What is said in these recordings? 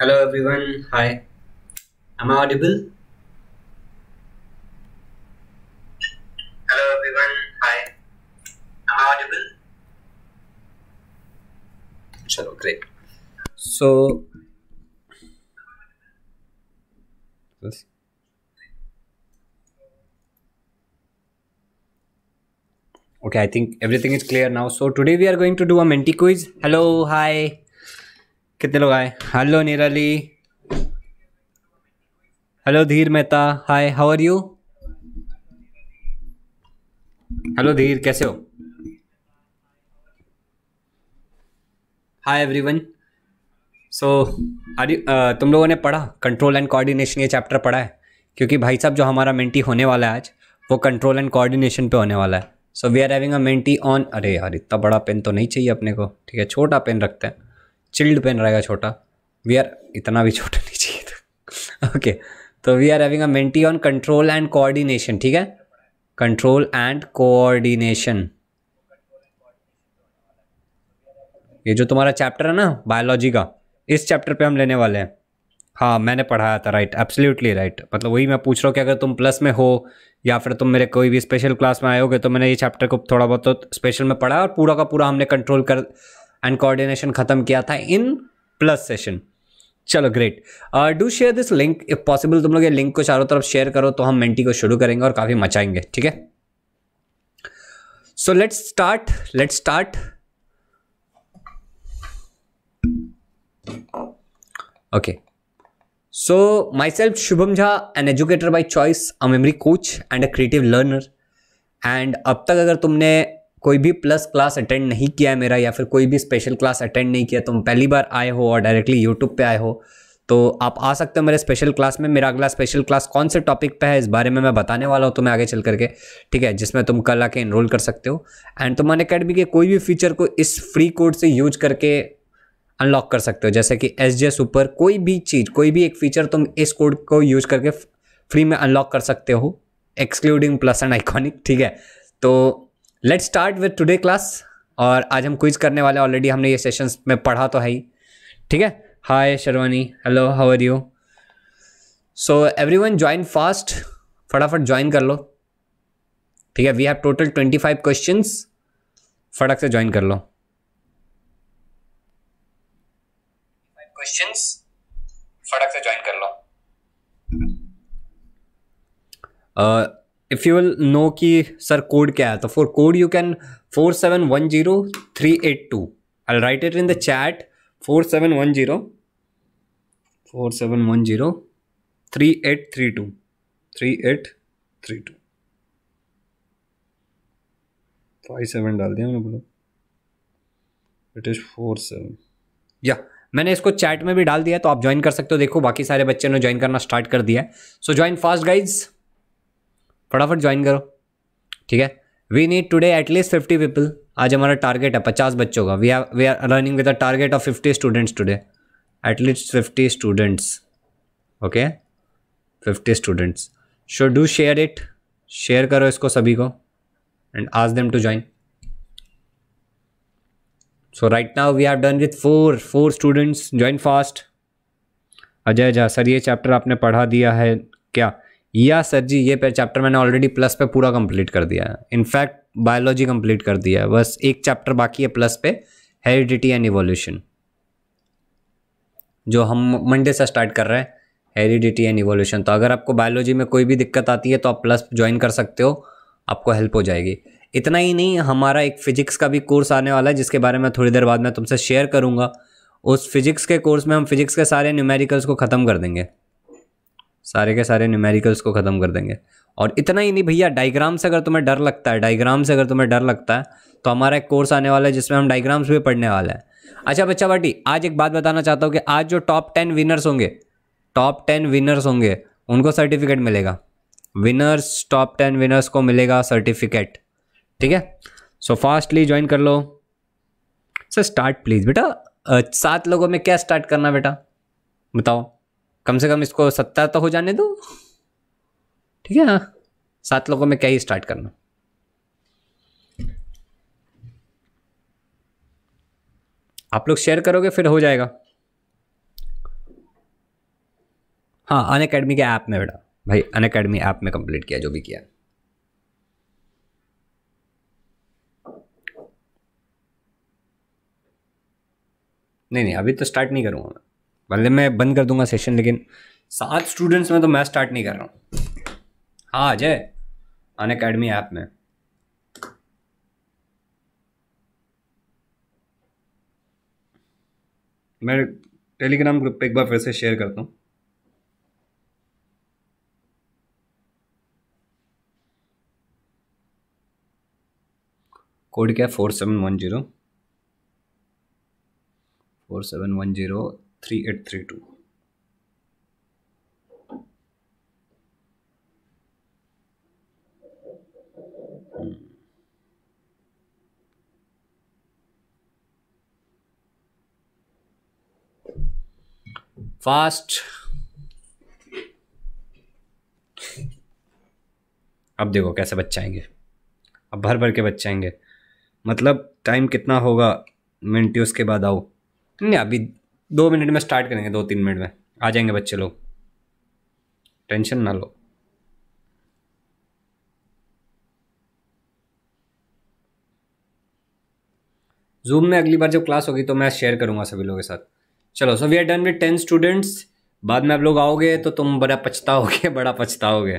Hello everyone, hi. Am I audible? Hello everyone, hi. Am I audible? Chalo, great. So, this. Okay, I think everything is clear now. So today we are going to do a Menti quiz. Hello, hi. कितने लोग आए? Hello Nirali, hello Dheer Mehta, hi, how are you? Hello Dheer, कैसे हो? Hi everyone. So are you, तुम लोगों ने पढ़ा control and coordination, ये चैप्टर पढ़ा है? क्योंकि भाई साहब जो हमारा मेंटी होने वाला है आज वो कंट्रोल एंड कोऑर्डिनेशन पे होने वाला है. So we are having a Menti on, अरे यार इतना बड़ा पेन तो नहीं चाहिए अपने को, ठीक है छोटा पेन रखते हैं, चिल्ड पेन रहेगा छोटा. वी आर, इतना भी छोटा नहीं चाहिए था. ओके, तो we are having a Menti on control and coordination, ठीक है, कंट्रोल एंड कोऑर्डिनेशन. ये जो तुम्हारा चैप्टर है ना बायोलॉजी का, इस चैप्टर पे हम लेने वाले हैं. हाँ मैंने पढ़ाया था, राइट, एब्सोल्युटली राइट. मतलब वही मैं पूछ रहा हूँ कि अगर तुम प्लस में हो या फिर तुम मेरे कोई भी स्पेशल क्लास में आए होगे तो मैंने ये चैप्टर को थोड़ा बहुत तो स्पेशल में पढ़ा और पूरा का पूरा हमने कंट्रोल कर एंड कोऑर्डिनेशन ख़त्म किया था इन प्लस सेशन. चलो great, do share this link if possible. तुम लोग ये लिंक को चारों तरफ शेयर करो तो हम मेंटी को शुरू करेंगे और काफ़ी मचाएंगे, ठीक है. So let's start. Okay, so myself Shubham Jha, an educator by choice, a memory coach and a creative learner. And अब तक अगर तुमने कोई भी प्लस क्लास अटेंड नहीं किया है मेरा या फिर कोई भी स्पेशल क्लास अटेंड नहीं किया, तुम पहली बार आए हो और डायरेक्टली यूट्यूब पे आए हो, तो आप आ सकते हो मेरे स्पेशल क्लास में. मेरा अगला स्पेशल क्लास कौन से टॉपिक पे है इस बारे में मैं बताने वाला हूँ तुम्हें आगे चल करके, ठीक है, जिसमें तुम कल आके एनरोल कर सकते हो एंड तुम अनअकैडमी के कोई भी फीचर को इस फ्री कोड से यूज करके अनलॉक कर सकते हो. जैसे कि SJS ऊपर कोई भी चीज़, कोई भी एक फीचर तुम इस कोड को यूज करके फ्री में अनलॉक कर सकते हो, एक्सक्लूडिंग प्लस एंड आइकॉनिक, ठीक है. तो let's start with today class. और आज हम क्विज करने वाले, ऑलरेडी हमने ये सेशंस में पढ़ा तो है ही, ठीक है. Hi Sharvani, hello, how are you? So everyone join fast, फटाफट ज्वाइन कर लो, ठीक है. वी हैव टोटल 25 क्वेश्चंस, फटाक से ज्वाइन कर लो. 25 क्वेश्चंस, फटाक से ज्वाइन कर लो. इफ़ यू विल नो कि सर कोड क्या है, तो for code you can 4710382. I write it in the chat, 4710 3832 57 डाल दिया मैंने, बोलो इट इज 47. या मैंने इसको चैट में भी डाल दिया तो आप ज्वाइन कर सकते हो. देखो बाकी सारे बच्चे ने ज्वाइन करना स्टार्ट कर दिया है. सो ज्वाइन फास्ट गाइज, फटाफट ज्वाइन करो, ठीक है. We need today at least 50 people. आज हमारा टारगेट है 50 बच्चों का. We are running with a target of 50 students today, at least 50 students. Okay, 50 students. So do share it, share करो इसको सभी को and ask them to join. So right now we have done with four students. Join fast. Ajay Jha sir, ये chapter आपने पढ़ा दिया है क्या? या सर जी, ये चैप्टर मैंने ऑलरेडी प्लस पे पूरा कंप्लीट कर दिया है. इनफैक्ट बायोलॉजी कंप्लीट कर दिया है, बस एक चैप्टर बाकी है प्लस पे, हेरिडिटी एंड इवोल्यूशन, जो हम मंडे से स्टार्ट कर रहे हैं, हेरिडिटी एंड इवोल्यूशन. तो अगर आपको बायोलॉजी में कोई भी दिक्कत आती है तो आप प्लस ज्वाइन कर सकते हो, आपको हेल्प हो जाएगी. इतना ही नहीं, हमारा एक फिजिक्स का भी कोर्स आने वाला है जिसके बारे में थोड़ी देर बाद मैं तुमसे शेयर करूँगा. उस फिजिक्स के कोर्स में हम फिजिक्स के सारे न्यूमेरिकल्स को ख़त्म कर देंगे, सारे के सारे न्यूमेरिकल्स को ख़त्म कर देंगे. और इतना ही नहीं भैया, डायग्राम से अगर तुम्हें डर लगता है, डायग्राम से अगर तुम्हें डर लगता है तो हमारा एक कोर्स आने वाला है जिसमें हम डायग्राम्स भी पढ़ने वाला है. अच्छा बच्चा बाटी, आज एक बात बताना चाहता हूँ कि आज जो टॉप 10 विनर्स होंगे उनको सर्टिफिकेट मिलेगा. विनर्स, टॉप 10 विनर्स को मिलेगा सर्टिफिकेट, ठीक है. सो फास्टली ज्वाइन कर लो. सर स्टार्ट प्लीज़ बेटा. 7 लोगों में क्या स्टार्ट करना बेटा, बताओ. कम से कम इसको 70 तो हो जाने दो, ठीक है ना. 7 लोगों में क्या ही स्टार्ट करना. आप लोग शेयर करोगे फिर हो जाएगा. हाँ अनअकैडमी के ऐप में बेटा, भाई अनअकैडमी ऐप में कंप्लीट किया जो भी किया। नहीं नहीं अभी तो स्टार्ट नहीं करूँगा मैं, भले मैं बंद कर दूंगा सेशन, लेकिन 7 स्टूडेंट्स में तो मैं स्टार्ट नहीं कर रहा हूँ। हाँ अजय अनअकैडमी ऐप में मैं टेलीग्राम ग्रुप पे एक बार फिर से शेयर करता हूँ। कोड क्या है? 4710 3832। फास्ट अब देखो कैसे बच्चे आएंगे, अब भर भर के बच्चे आएंगे। मतलब टाइम कितना होगा मिनटी, उसके बाद आओ। नहीं अभी 2 मिनट में स्टार्ट करेंगे, 2-3 मिनट में आ जाएंगे बच्चे लोग, टेंशन ना लो। जूम में अगली बार जब क्लास होगी तो मैं शेयर करूंगा सभी लोगों के साथ। चलो so we are done with 10 students. बाद में आप लोग आओगे तो तुम बड़ा पछताओगे।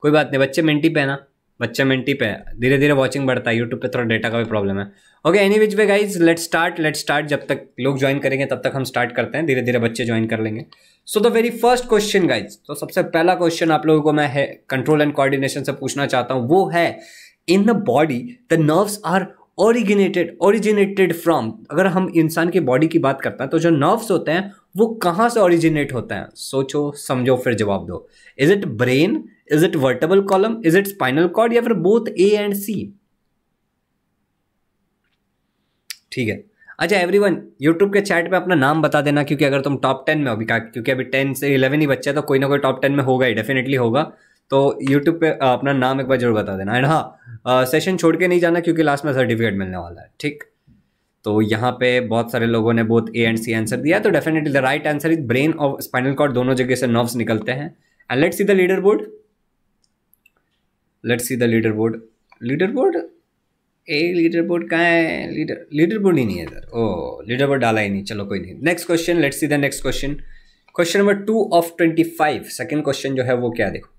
कोई बात नहीं, बच्चे मेंटी पे है ना, बच्चा मेंटी पे धीरे धीरे वॉचिंग बढ़ता है। यूट्यूब पे थोड़ा डेटा का भी प्रॉब्लम है। Okay any which way guys let's start. जब तक लोग ज्वाइन करेंगे तब तक हम स्टार्ट करते हैं, धीरे धीरे बच्चे ज्वाइन कर लेंगे। So the very first question guys, तो सबसे पहला क्वेश्चन आप लोगों को मैं है कंट्रोल एंड कोऑर्डिनेशन से पूछना चाहता हूँ, वो है in the body the nerves are originated from. अगर हम इंसान की बॉडी की बात करते हैं तो जो नर्व्स होते हैं वो कहाँ से ओरिजिनेट होते हैं? सोचो समझो फिर जवाब दो। Is it brain, is it vertebral column, is it spinal cord, या फिर बोथ ए एंड सी? ठीक है अच्छा एवरीवन, यूट्यूब के चैट पे अपना नाम बता देना, क्योंकि अगर तुम टॉप 10 में हो, क्योंकि अभी 10 से 11 ही बच्चे हैं तो कोई ना कोई टॉप 10 में होगा ही, डेफिनेटली होगा। तो यूट्यूब पे अपना नाम एक बार जरूर बता देना। एंड हाँ सेशन छोड़ के नहीं जाना, क्योंकि लास्ट में सर्टिफिकेट मिलने वाला है। ठीक, तो यहाँ पे बहुत सारे लोगों ने both A and C answer दिया, तो definitely the right answer is brain और स्पाइनल कॉर्ड, दोनों जगह से नर्व्स निकलते हैं। And let's see the leader board, let's see the leader board. Leader board कहाँ है? लीडर बोर्ड ही नहीं है इधर। ओ लीडर बोर्ड डाला ही नहीं, चलो कोई नहीं। Next question, let's see the next question. Question number 2 of 25, second question जो है वो क्या, देखो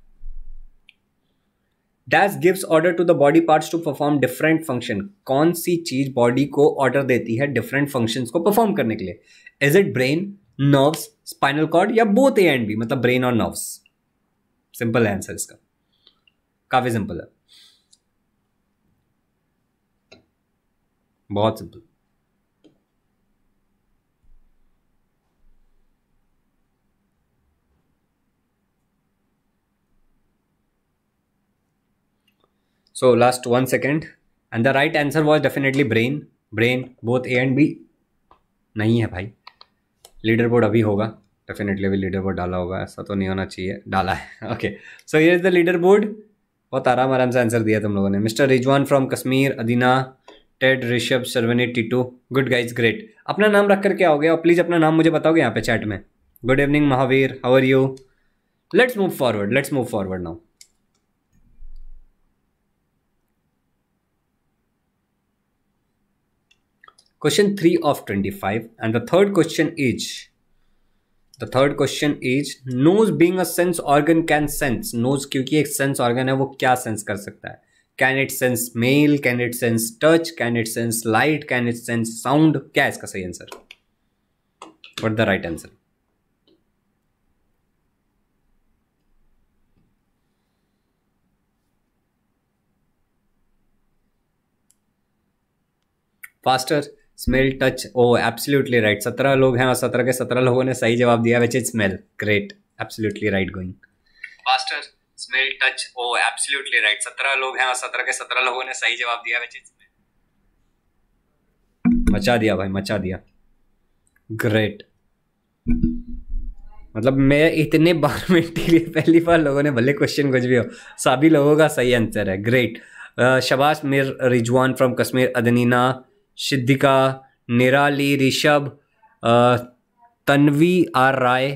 dash gives order to the body parts to perform different function. कौन सी चीज बॉडी को ऑर्डर देती है डिफरेंट फंक्शंस को परफॉर्म करने के लिए? Is it brain, nerves, spinal cord, या बोथ ए एंड बी? मतलब ब्रेन और नर्व्स। सिंपल आंसर इसका, काफी सिंपल है, बहुत simple. So last 1 second and the right answer was definitely brain both A and B। नहीं है भाई, लीडर बोर्ड अभी होगा, डेफिनेटली अभी लीडर बोर्ड डाला होगा, ऐसा तो नहीं होना चाहिए, डाला है। ओके सो ये इज द लीडर बोर्ड, बहुत आराम से आंसर दिया तुम लोगों ने। Mister Rizwan from Kashmir, Adina, Ted, Rishabh, Sarvani, Titu, good guys great. अपना नाम रख करके आओगे और प्लीज़ अपना नाम मुझे बताओगे यहाँ पे चैट में। Good evening Mahavir, how are you. Let's move forward now. Question 3 of 25 and the third question is, nose being a sense organ can sense। Nose क्योंकि एक sense organ है, वो क्या sense कर सकता है? Can it sense smell? Can it sense touch? Can it sense light? Can it sense sound? क्या है इसका सही answer? What the right answer? Faster, smell, touch. Oh absolutely right, 17 लोग हैं और 17 के 17 लोगों ने सही जवाब दिया, which is smell. Great, absolutely right going. Faster, smell, touch. Oh absolutely right, 17 लोग हैं और 17 के 17 लोगों ने सही जवाब दिया, विच इज स्मेल। मचा दिया भाई, मचा दिया, ग्रेट। मतलब मैं इतने बार में पहली बार लोगों ने, भले क्वेश्चन कुछ भी हो, सभी लोगों का सही आंसर है। ग्रेट, शबाश मीर, रिजवान फ्रॉम कश्मीर, अदनीना, सिद्धिका, निराली, ऋषभ, तन्वी आर राय,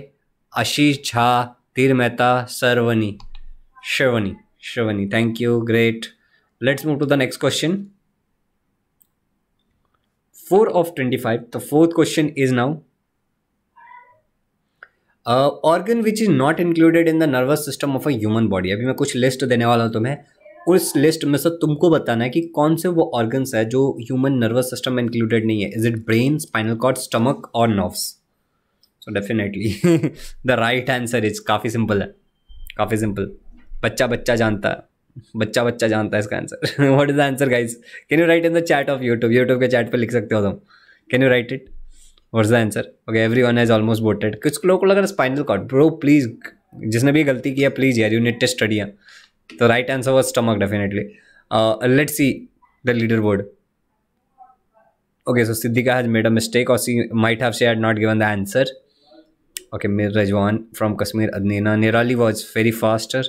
आशीष झा, धीर Mehta, Sarvani Shravani Shravani, thank you, great. Let's move to the next question. 4 of 25. The fourth question is now. Organ which is not included in the nervous system of a human body. अभी मैं कुछ list देने वाला हूँ तुम्हें. उस list में से तुमको बताना है कि कौन से वो organs है जो human nervous system में included नहीं है. Is it brain, spinal cord, stomach or nerves? So definitely the right answer is काफ़ी simple है, काफ़ी simple. बच्चा बच्चा जानता है, बच्चा बच्चा जानता है इसका answer. What is the answer guys? Can you write in the chat of YouTube? YouTube के चैट पे लिख सकते हो तुम. Can you write it? What is the answer? Okay, everyone has almost voted. कुछ लोगों को लग रहा है स्पाइनल कॉर्ड. ब्रो प्लीज, जिसने भी गलती किया प्लीज यार, यू नीड टू स्टडी. तो right answer was stomach definitely. Let's see the leader board. Okay, so Siddhika has made a mistake और she might have should not given the answer. Okay, Mir Rizwan from Kashmir, Adnina, Nirali was very faster,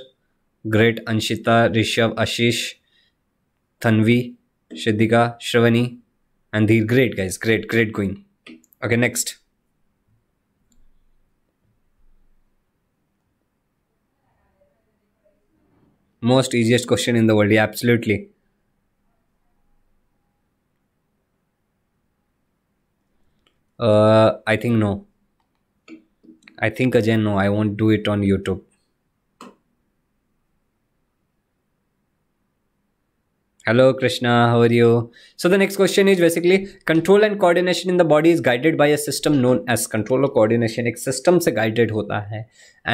great, Anshita, Rishabh, Ashish, Tanvi, Siddhika, Shravani and धीर. Great guys, great, great going. Okay next. Most easiest question in the world, absolutely. I think no, I think Ajay no, I won't do it on YouTube. Hello Krishna, how are you? So the next question is basically control and coordination in the body is guided by a system known as control or coordination. एक system से guided होता है,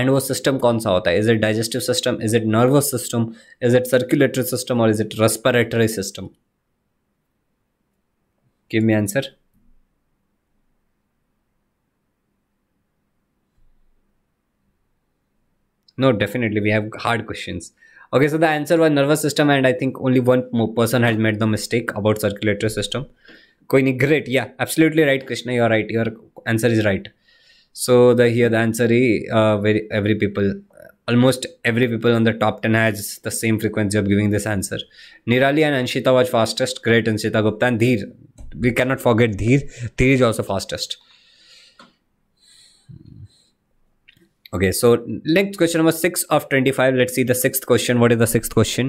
and वो system कौन सा होता है? Is it digestive system? Is it nervous system? Is it circulatory system? Or is it respiratory system? Give me answer. No, definitely we have hard questions. Okay, so the answer was nervous system, and I think only one more person has made the mistake about circulatory system. Koi nahi, great, yeah, absolutely right, Krishna, you are right. Your answer is right. So the here the answer is every people, almost every people on the top 10 has the same frequency of giving this answer. Nirali and Anshita was fastest. Great, Anshita Gupta and Dheer. We cannot forget Dheer. Dheer is also fastest. Okay, so next question number 6 of 25. Let's see the sixth question. What is the sixth question?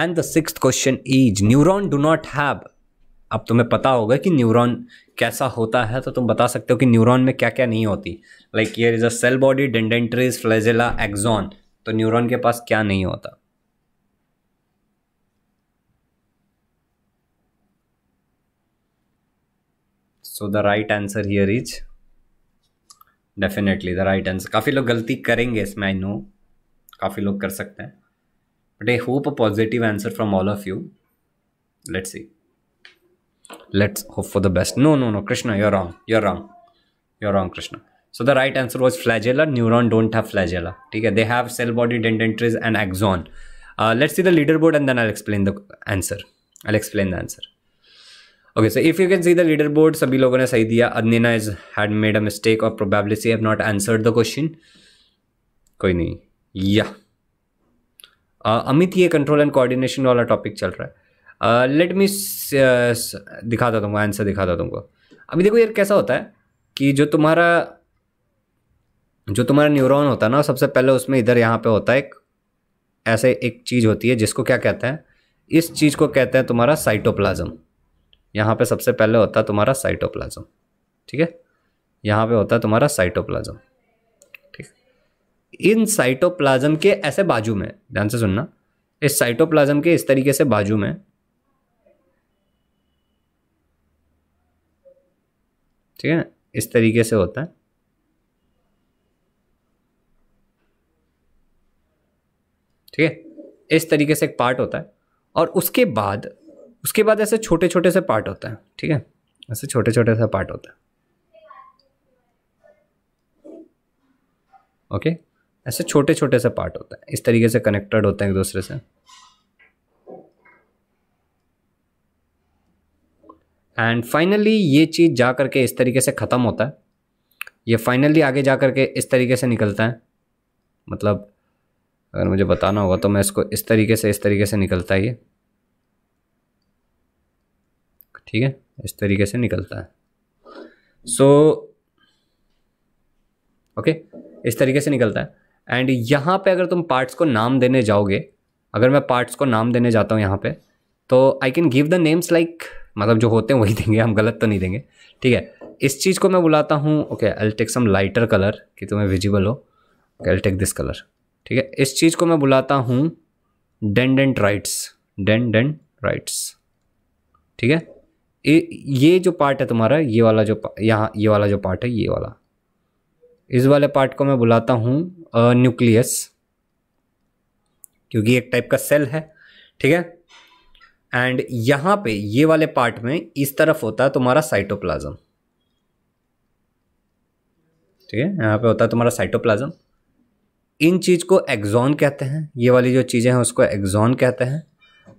And the sixth question is neuron do not have. अब तुम्हें पता होगा कि neuron कैसा होता है, तो तुम बता सकते हो कि न्यूरॉन में क्या क्या नहीं होती. Like here is a cell body, dendrites, flagella, axon. तो न्यूरॉन के पास क्या नहीं होता? So the right answer here is definitely the right answer. काफ़ी लोग गलती करेंगे इसमें, आई नो, काफ़ी लोग कर सकते हैं, but I hope a positive answer from all of you. Let's see, let's hope for the best. No no no Krishna, you are wrong, you are wrong, you are wrong Krishna. So the right answer was flagella. Neuron don't have flagella. ठीक है, they have cell body, dendrites and axon. Let's see the leader board and then I will explain the answer. I will explain the answer. Okay, so if you can see the leader board, सभी लोगों ने सही दिया. Adnina is had made a mistake और probably she have not answered the question. कोई नहीं, या अमित, ये कंट्रोल एंड कोऑर्डिनेशन वाला टॉपिक चल रहा है. लेट मी दिखाता तुमको आंसर, दिखाता तुमको. अभी देखो यार कैसा होता है कि जो तुम्हारा न्यूरॉन होता है ना, सबसे पहले उसमें इधर यहाँ पे होता है एक ऐसे एक चीज़ होती है जिसको क्या कहते हैं, इस चीज़ को कहते हैं तुम्हारा साइटोप्लाज्म. यहाँ पे सबसे पहले होता है तुम्हारा साइटोप्लाज्म. ठीक है, यहाँ पे होता है तुम्हारा साइटोप्लाज्म. ठीक, इन साइटोप्लाज्म के ऐसे बाजू में, ध्यान से सुनना, इस साइटोप्लाज्म के इस तरीके से बाजू में, ठीक है, इस तरीके से होता है. ठीक है, इस तरीके से एक पार्ट होता है, और उसके बाद ऐसे छोटे छोटे से पार्ट होता है. ठीक है, ऐसे छोटे छोटे सा पार्ट होता है. ओके, ऐसे छोटे छोटे से पार्ट होता है, इस तरीके से कनेक्टेड होते हैं एक दूसरे से. एंड फाइनली ये चीज़ जा करके इस तरीके से ख़त्म होता है. ये फाइनली आगे जा करके इस तरीके से निकलता है. मतलब अगर मुझे बताना होगा तो मैं इसको इस तरीके से निकलता है ये. ठीक है, इस तरीके से निकलता है. सो ओके, इस तरीके से निकलता है। एंड यहाँ पे अगर तुम पार्ट्स को नाम देने जाओगे, अगर मैं पार्ट्स को नाम देने जाता हूँ यहाँ पे, तो I can give the names like, मतलब जो होते हैं वही देंगे, हम गलत तो नहीं देंगे, ठीक है। इस चीज़ को मैं बुलाता हूँ, okay I will take some lighter colour कि तुम्हें विजिबल हो, okay I will take this colour, ठीक है। इस चीज़ को मैं बुलाता हूँ डेंडेंट राइट्स, डेंडेंट राइट्स, ठीक है। ये जो पार्ट है तुम्हारा, ये वाला जो यहाँ, ये वाला जो पार्ट है, ये वाला, इस वाले पार्ट को मैं बुलाता हूँ न्यूक्लियस, क्योंकि एक टाइप का सेल है, ठीक है। एंड यहाँ पे ये वाले पार्ट में इस तरफ होता है तुम्हारा साइटोप्लाज्म, ठीक है, यहाँ पे होता है तुम्हारा साइटोप्लाज्म। इन चीज़ को एक्सॉन कहते हैं, ये वाली जो चीज़ें हैं उसको एक्सॉन कहते हैं,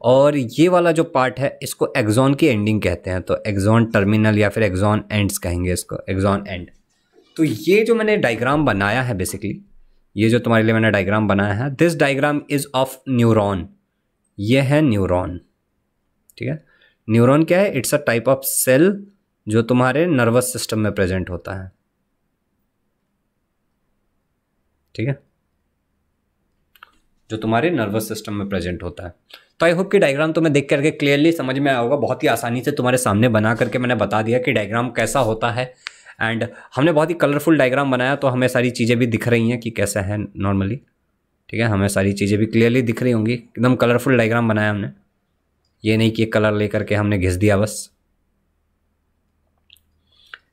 और ये वाला जो पार्ट है इसको एक्सॉन की एंडिंग कहते हैं, तो एक्सॉन टर्मिनल या फिर एक्सॉन एंड्स कहेंगे इसको, एक्सॉन एंड। तो ये जो मैंने डायग्राम बनाया है बेसिकली, ये जो तुम्हारे लिए मैंने डायग्राम बनाया है, this diagram is of neuron, ये है न्यूरॉन, ठीक है। न्यूरॉन क्या है? It's a type of cell जो तुम्हारे नर्वस सिस्टम में प्रेजेंट होता है, ठीक है, जो तुम्हारे नर्वस सिस्टम में प्रेजेंट होता है। तो आई होप कि डायग्राम तुम्हें देख करके क्लियरली समझ में आया होगा। बहुत ही आसानी से तुम्हारे सामने बना करके मैंने बता दिया कि डायग्राम कैसा होता है। एंड हमने बहुत ही कलरफुल डायग्राम बनाया, तो हमें सारी चीज़ें भी दिख रही हैं कि कैसा है नॉर्मली, ठीक है, हमें सारी चीज़ें भी क्लियरली दिख रही होंगी। एकदम कलरफुल डायग्राम बनाया हमने, ये नहीं कि कलर लेकर के हमने घिस दिया बस।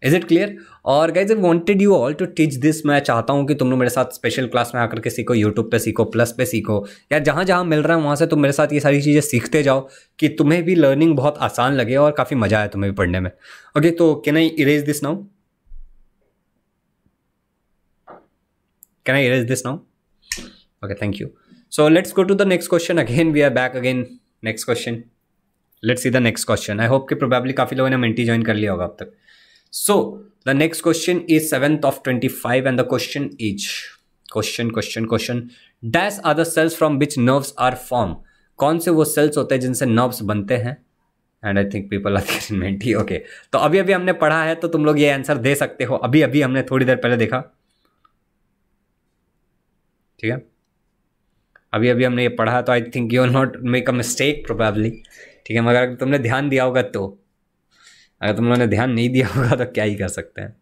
Is it clear? और guys I wanted you all to teach this, मैं चाहता हूँ कि तुम लोग मेरे साथ स्पेशल क्लास में आकर के सीखो, यूट्यूब पे सीखो, प्लस पे सीखो, या जहाँ जहाँ मिल रहा है वहाँ से तुम मेरे साथ ये सारी चीज़ें सीखते जाओ कि तुम्हें भी लर्निंग बहुत आसान लगे और काफ़ी मजा आया तुम्हें भी पढ़ने में। ओके, तो can I erase this now? Can I erase this now? Okay, thank you. So let's go to the next question again, we are back again. Next question, let's see the next question. I hope कि probably काफ़ी लोगों ने mentee join कर लिया होगा अब तक। So the next question is 7th of 25 and the question is, question dash are the cells from which nerves are form, कौन से वो सेल्स होते हैं जिनसे नर्व्स बनते हैं। And I think people are in Menti. Okay, तो अभी अभी हमने पढ़ा है, तो तुम लोग ये आंसर दे सकते हो। अभी अभी हमने थोड़ी देर पहले देखा, ठीक है, अभी अभी हमने ये पढ़ा, तो I think you will not make a mistake probably, ठीक है। मगर अगर तुमने ध्यान दिया होगा तो, अगर तुम लोगों ने ध्यान नहीं दिया होगा तो क्या ही कर सकते हैं।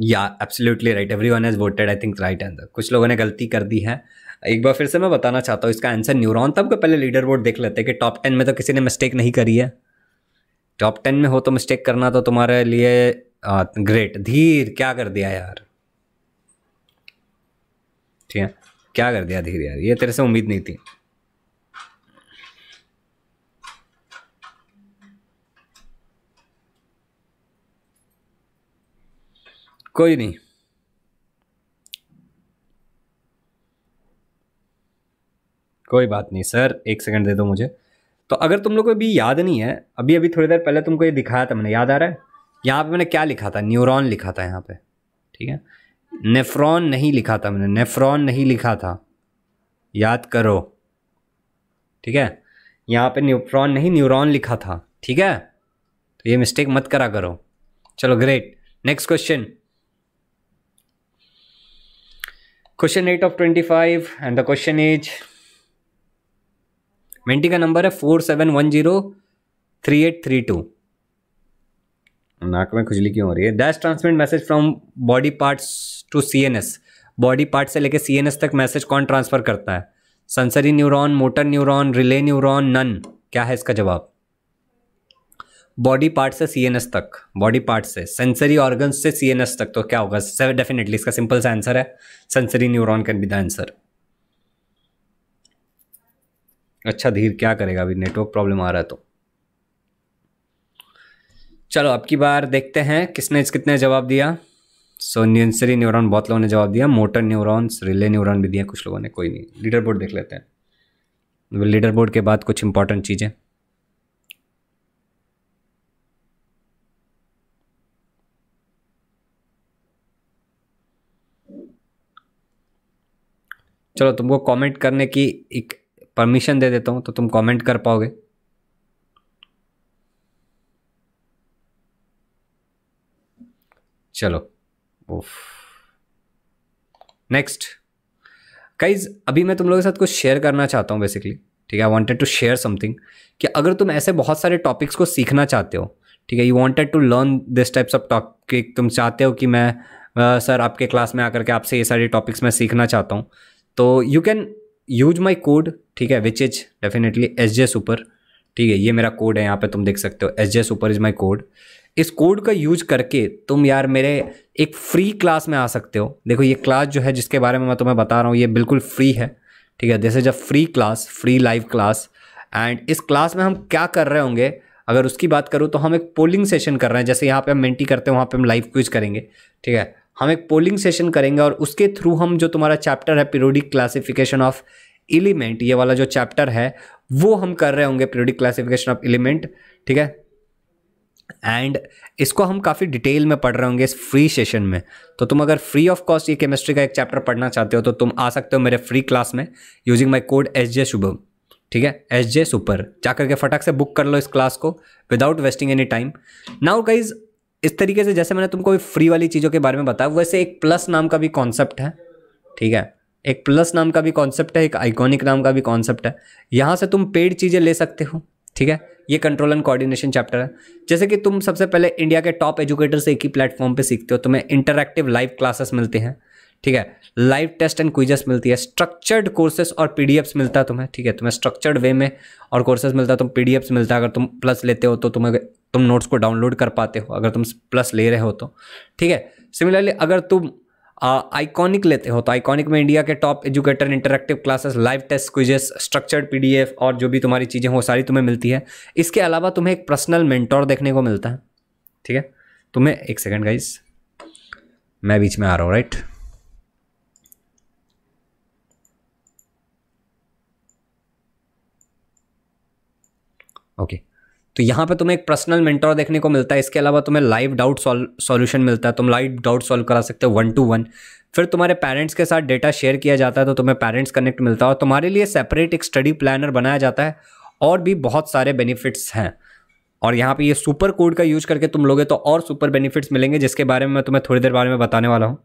या absolutely right, everyone has voted I think right answer. कुछ लोगों ने गलती कर दी है। एक बार फिर से मैं बताना चाहता हूँ इसका आंसर न्यूरॉन। तब के पहले लीडर बोर्ड देख लेते हैं कि टॉप 10 में तो किसी ने मिस्टेक नहीं करी है। टॉप 10 में हो तो मिस्टेक करना तो तुम्हारे लिए ग्रेट। धीर क्या कर दिया यार, ठीक है, क्या कर दिया धीरे यार, ये तेरे से उम्मीद नहीं थी। कोई नहीं, कोई बात नहीं सर, 1 सेकंड दे दो मुझे। तो अगर तुम लोग को भी याद नहीं है, अभी अभी थोड़ी देर पहले तुमको ये दिखाया था मैंने, याद आ रहा है? यहाँ पे मैंने क्या लिखा था? न्यूरॉन लिखा था यहाँ पे, ठीक है। नेफ्रॉन नहीं लिखा था मैंने, नेफ्रॉन नहीं लिखा था, याद करो, ठीक है। यहाँ पे न्यूट्रॉन नहीं न्यूरॉन लिखा था, ठीक है, तो ये मिस्टेक मत करा करो। चलो great, next question, question 8 of 25 and the question is, Menti का नंबर है 47103832। नाक में खुजली क्यों हो रही है? Dash transmit message from body parts to CNS, body part से लेकर सीएनएस तक मैसेज कौन ट्रांसफर करता है? Sensory neuron, motor neuron, relay neuron, none. क्या है इसका जवाब? बॉडी पार्ट से सीएनएस तक, बॉडी पार्ट से सेंसरी ऑर्गन से सीएनएस तक, तो क्या होगा? डेफिनेटली इसका सिंपल सा आंसर है sensory neuron can be the answer. अच्छा धीर क्या करेगा, अभी नेटवर्क प्रॉब्लम आ रहा है तो। चलो अब की बार देखते हैं किसने कितने जवाब दिया। सो सेंसरी न्यूरॉन बहुत लोगों ने जवाब दिया, मोटर न्यूरॉन्स, रिले न्यूरॉन भी दिया कुछ लोगों ने। कोई नहीं, लीडर बोर्ड देख लेते हैं, लीडर बोर्ड के बाद कुछ इंपॉर्टेंट चीज़ें। चलो तुमको कमेंट करने की एक परमिशन दे देता हूँ, तो तुम कमेंट कर पाओगे। चलो नेक्स्ट गाइज, अभी मैं तुम लोगों के साथ कुछ शेयर करना चाहता हूँ बेसिकली, ठीक है। I wanted to share something कि अगर तुम ऐसे बहुत सारे टॉपिक्स को सीखना चाहते हो, ठीक है, you wanted to learn this types of topic, तुम चाहते हो कि मैं सर आपके क्लास में आकर के आपसे ये सारे टॉपिक्स मैं सीखना चाहता हूँ, तो you can use my code, ठीक है, विच इज डेफिनेटली SJS ऊपर, ठीक है। ये मेरा कोड है, यहाँ पे तुम देख सकते हो, SJS ऊपर इज माई कोड। इस कोड का यूज करके तुम यार मेरे एक फ्री क्लास में आ सकते हो। देखो ये क्लास जो है जिसके बारे में मैं तुम्हें बता रहा हूँ ये बिल्कुल फ्री है, ठीक है। This is a free class, free live class. And इस क्लास में हम क्या कर रहे होंगे, अगर उसकी बात करूँ तो हम एक पोलिंग सेशन कर रहे हैं। जैसे यहाँ पे हम मेंटी करते हैं, वहाँ पे हम लाइव क्विज करेंगे, ठीक है। हम एक पोलिंग सेशन करेंगे और उसके थ्रू हम जो तुम्हारा चैप्टर है पीरियोडिक क्लासिफिकेशन ऑफ एलिमेंट, ये वाला जो चैप्टर है वो हम कर रहे होंगे, पीरियोडिक क्लासिफिकेशन ऑफ एलिमेंट, ठीक है। एंड इसको हम काफ़ी डिटेल में पढ़ रहे होंगे इस फ्री सेशन में। तो तुम अगर फ्री ऑफ कॉस्ट ये केमिस्ट्री का एक चैप्टर पढ़ना चाहते हो तो तुम आ सकते हो मेरे फ्री क्लास में using my code SJS Shubham, ठीक है, SJS ऊपर जाकर के फटाक से बुक कर लो इस क्लास को without wasting any time. Now guys, इस तरीके से जैसे मैंने तुमको फ्री वाली चीज़ों के बारे में बताया, वैसे एक प्लस नाम का भी कॉन्सेप्ट है, ठीक है। एक प्लस नाम का भी कॉन्सेप्ट है, एक आइकॉनिक नाम का भी कॉन्सेप्ट है। यहाँ से तुम पेड चीज़ें ले सकते हो, ठीक है। ये कंट्रोल एंड कोऑर्डिनेशन चैप्टर है। जैसे कि तुम सबसे पहले इंडिया के टॉप एजुकेटर से एक ही प्लेटफॉर्म पे सीखते हो, तुम्हें इंटरैक्टिव लाइव क्लासेस मिलते हैं, ठीक है। लाइव टेस्ट एंड क्विजेस मिलती है, स्ट्रक्चर्ड कोर्सेस और पीडीएफ्स मिलता है तुम्हें, ठीक है। तुम्हें स्ट्रक्चर्ड वे में और कोर्सेज मिलता है, तुम पीडीएफ्स मिलता है। अगर तुम प्लस लेते हो तो तुम नोट्स को डाउनलोड कर पाते हो, अगर तुम प्लस ले रहे हो तो, ठीक है। सिमिलरली अगर तुम आइकॉनिक लेते हो तो आइकॉनिक में इंडिया के top educator, interactive classes, live test quizzes, structured PDF और जो भी तुम्हारी चीज़ें हो सारी तुम्हें मिलती है। इसके अलावा तुम्हें एक पर्सनल मेंटोर देखने को मिलता है, ठीक है। तुम्हें एक सेकंड गाइस, मैं बीच में आ रहा हूँ, राइट। ओके, तो यहाँ पे तुम्हें एक पर्सनल मेंटोर देखने को मिलता है। इसके अलावा तुम्हें लाइव डाउट सॉल्यूशन मिलता है, तुम लाइव डाउट सॉल्व करा सकते हो 1-to-1। फिर तुम्हारे पेरेंट्स के साथ डेटा शेयर किया जाता है तो तुम्हें पेरेंट्स कनेक्ट मिलता है और तुम्हारे लिए सेपरेट एक स्टडी प्लानर बनाया जाता है और भी बहुत सारे बेनिफिट्स हैं। और यहाँ पर ये सुपर कोड का यूज करके तुम लोगे तो और सुपर बेनिफिट्स मिलेंगे, जिसके बारे में मैं तुम्हें थोड़ी देर बाद में बताने वाला हूँ।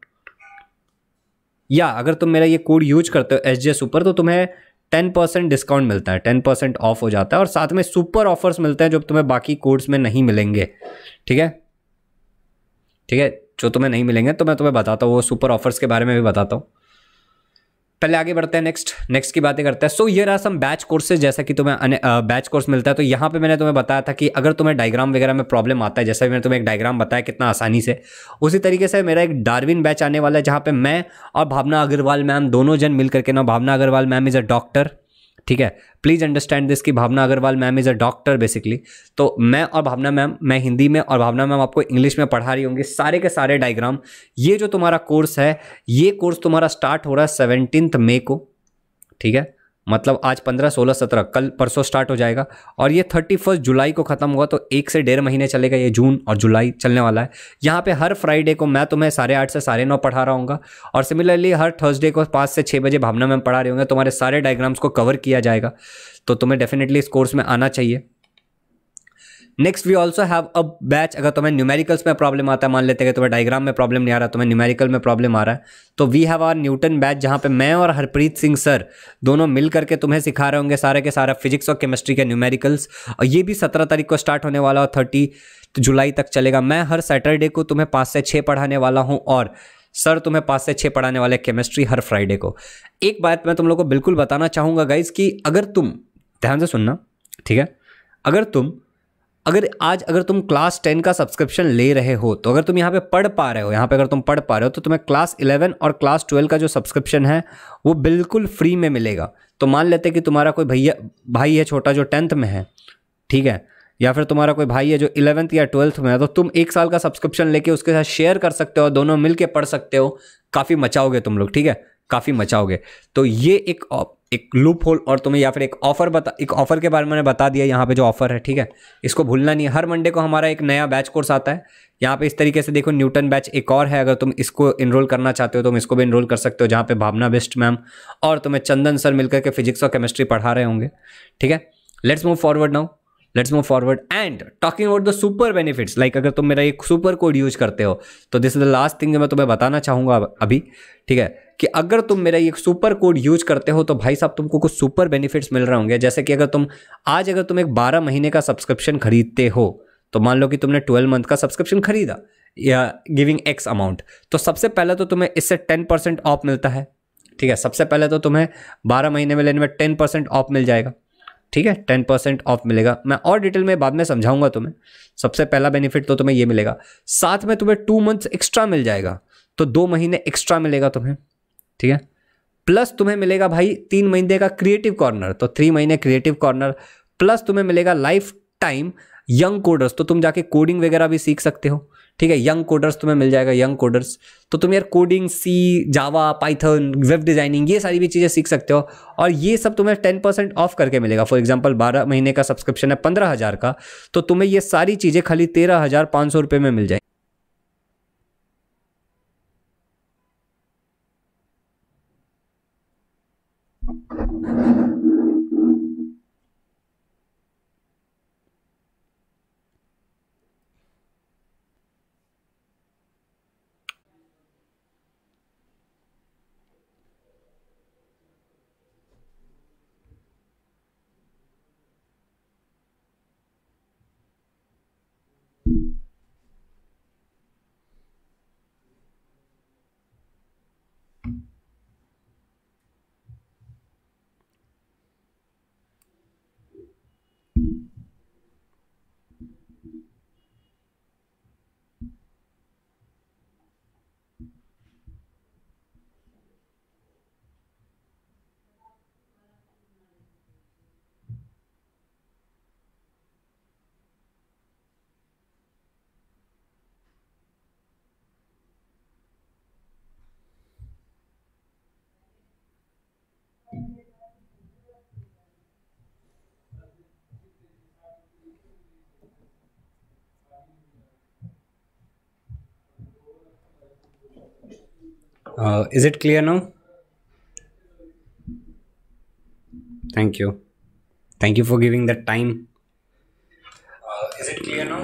या अगर तुम मेरा ये कोड यूज करते हो SJS ऊपर तो तुम्हें 10% डिस्काउंट मिलता है, 10% ऑफ हो जाता है और साथ में सुपर ऑफर्स मिलते हैं जो तुम्हें बाकी कोर्स में नहीं मिलेंगे, ठीक है, ठीक है। जो तुम्हें नहीं मिलेंगे तो मैं तुम्हें बताता हूँ, वो सुपर ऑफर्स के बारे में भी बताता हूँ। पहले आगे बढ़ते हैं, नेक्स्ट की बातें करते हैं। सो ये रहा सम बैच कोर्सेज। जैसा कि तुम्हें बैच कोर्स मिलता है तो यहाँ पे मैंने तुम्हें बताया था कि अगर तुम्हें डायग्राम वगैरह में प्रॉब्लम आता है, जैसा मैंने तुम्हें एक डायग्राम बताया कितना आसानी से, उसी तरीके से मेरा एक डार्विन बैच आने वाला है जहाँ पे मैं और भावना अग्रवाल मैम दोनों जन मिल करके ना, Bhavna Agarwal ma'am is a doctor, ठीक है, प्लीज़ अंडरस्टैंड दिस कि Bhavna Agarwal ma'am is a doctor basically. तो मैं और भावना मैम, मैं हिंदी में और भावना मैम आपको इंग्लिश में पढ़ा रही होंगी सारे के सारे डायग्राम। ये जो तुम्हारा कोर्स है, ये कोर्स तुम्हारा स्टार्ट हो रहा है 17 मई को, ठीक है, मतलब आज 15, 16, 17 कल परसों स्टार्ट हो जाएगा और ये 31 जुलाई को ख़त्म हुआ, तो 1 से 1.5 महीने चलेगा। ये जून और जुलाई चलने वाला है। यहाँ पे हर फ्राइडे को मैं तुम्हें 8:30 से 9:30 पढ़ा रहा हूँगा और सिमिलरली हर थर्सडे को 5 से 6 बजे भावना मैम पढ़ा रही होंगे। तुम्हारे सारे डायग्राम्स को कवर किया जाएगा, तो तुम्हें डेफिनेटली इस कोर्स में आना चाहिए। Next we also have a batch. अगर तुम्हें न्यूमेरिकल्स में प्रॉब्लम आता है, मान लेते हैं तुम्हें डायग्राम में प्रॉब्लम नहीं आ रहा, तुम्हें न्यूमेरिकल में प्रॉब्लम आ रहा है, तो we have our Newton batch, जहाँ पे मैं और हरप्रीत सिंह सर दोनों मिल करके तुम्हें सिखा रहे होंगे सारे के सारा फिजिक्स और केमिस्ट्री के न्यूमेरिकल्स। और ये भी 17 तारीख को स्टार्ट होने वाला और 30 जुलाई तक चलेगा। मैं हर सैटरडे को तुम्हें 5 से 6 पढ़ाने वाला हूँ और सर तुम्हें 5 से 6 पढ़ाने वाले केमिस्ट्री हर फ्राइडे को। एक बात मैं तुम लोग को बिल्कुल बताना चाहूँगा गाइज कि अगर तुम ध्यान से सुनना, ठीक है, अगर तुम क्लास 10 का सब्सक्रिप्शन ले रहे हो तो अगर तुम यहाँ पे पढ़ पा रहे हो, यहाँ पे अगर तुम पढ़ पा रहे हो तो तुम्हें क्लास 11 और क्लास 12 का जो सब्सक्रिप्शन है वो बिल्कुल फ्री में मिलेगा। तो मान लेते कि तुम्हारा कोई भाई है छोटा जो 10th में है, ठीक है, या फिर तुम्हारा कोई भाई है जो 11th या 12th में है, तो तुम 1 साल का सब्सक्रिप्शन लेके उसके साथ शेयर कर सकते हो, दोनों मिल के पढ़ सकते हो। काफ़ी मचाओगे तुम लोग, ठीक है, काफ़ी मचाओगे। तो ये एक लूप होल और तुम्हें या फिर एक ऑफर के बारे में मैंने बता दिया यहाँ पे जो ऑफर है, ठीक है, इसको भूलना नहीं है। हर मंडे को हमारा एक नया बैच कोर्स आता है। यहाँ पे इस तरीके से देखो, न्यूटन बैच एक और है, अगर तुम इसको इनरोल करना चाहते हो तो तुम इसको भी इनरोल कर सकते हो, जहाँ पे भावना बेस्ट मैम और तुम्हें चंदन सर मिलकर के फिजिक्स और केमिस्ट्री पढ़ा रहे होंगे, ठीक है। Let's move forward now. Let's move forward and talking about the super benefits. Like अगर तुम मेरा एक सुपर कोड यूज करते हो तो this is the last thing मैं तुम्हें बताना चाहूँगा अभी, ठीक है, कि अगर तुम मेरा ये सुपर कोड यूज करते हो तो भाई साहब तुमको कुछ सुपर बेनिफिट्स मिल रहे होंगे. जैसे कि अगर तुम एक 12 महीने का सब्सक्रिप्शन खरीदते हो तो मान लो कि तुमने 12 मंथ का सब्सक्रिप्शन खरीदा या गिविंग एक्स अमाउंट, तो सबसे पहले तो तुम्हें इससे 10% ऑफ मिलता है, ठीक है. सबसे पहले तो तुम्हें 12 महीने में लेने में 10% ऑफ मिल जाएगा, ठीक है, 10% ऑफ मिलेगा. मैं और डिटेल में बाद में समझाऊंगा तुम्हें. सबसे पहला बेनिफिट तो तुम्हें ये मिलेगा, साथ में तुम्हें 2 मंथ्स एक्स्ट्रा मिल जाएगा, तो 2 महीने एक्स्ट्रा मिलेगा तुम्हें, ठीक है. प्लस तुम्हें मिलेगा भाई 3 महीने का क्रिएटिव कॉर्नर, तो 3 महीने क्रिएटिव कॉर्नर. प्लस तुम्हें मिलेगा लाइफ टाइम यंग कोडर्स, तो तुम जाके कोडिंग वगैरह भी सीख सकते हो, ठीक है. यंग कोडर्स तुम्हें मिल जाएगा, यंग कोडर्स, तो तुम यार coding, C, Java, Python, web designing, ये सारी भी चीज़ें सीख सकते हो. और ये सब तुम्हें 10% ऑफ करके मिलेगा. फॉर एग्जांपल 12 महीने का सब्सक्रिप्शन है 15,000 का, तो तुम्हें ये सारी चीज़ें खाली 13,500 रुपये में मिल जाएगी. Is it clear now? Thank you. Thank you for giving that time. Is it clear now?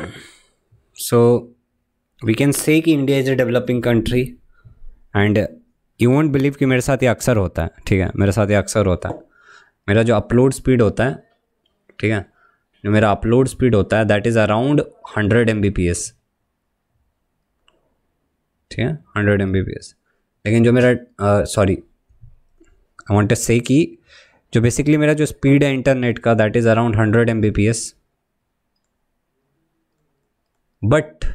So, we can say कि India is a developing country and you won't believe कि मेरे साथ ये अक्सर होता है, ठीक है. मेरे साथ ये अक्सर होता है. मेरा जो अपलोड स्पीड होता है, ठीक है, जो मेरा अपलोड स्पीड होता है that is around 100 Mbps, ठीक है, 100 Mbps. लेकिन जो मेरा आई वांट टू से कि जो बेसिकली मेरा जो स्पीड है इंटरनेट का that is around 100 Mbps. But